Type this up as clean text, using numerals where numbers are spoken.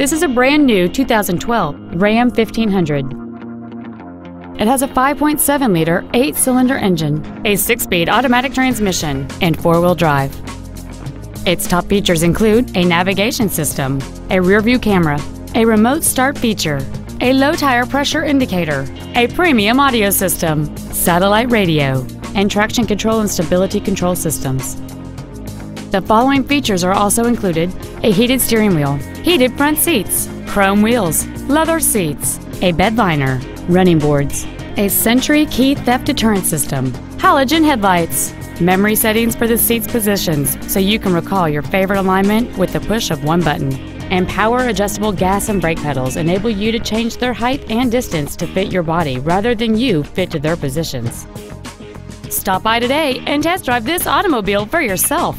This is a brand new 2012 Ram 1500. It has a 5.7-liter 8-cylinder engine, a 6-speed automatic transmission, and 4-wheel drive. Its top features include a navigation system, a rear-view camera, a remote start feature, a low tire pressure indicator, a premium audio system, satellite radio, and traction control and stability control systems. The following features are also included: a heated steering wheel, heated front seats, chrome wheels, leather seats, a bed liner, running boards, a Sentry key theft deterrent system, halogen headlights, memory settings for the seat's positions so you can recall your favorite alignment with the push of one button, and power adjustable gas and brake pedals enable you to change their height and distance to fit your body rather than you fit to their positions. Stop by today and test drive this automobile for yourself.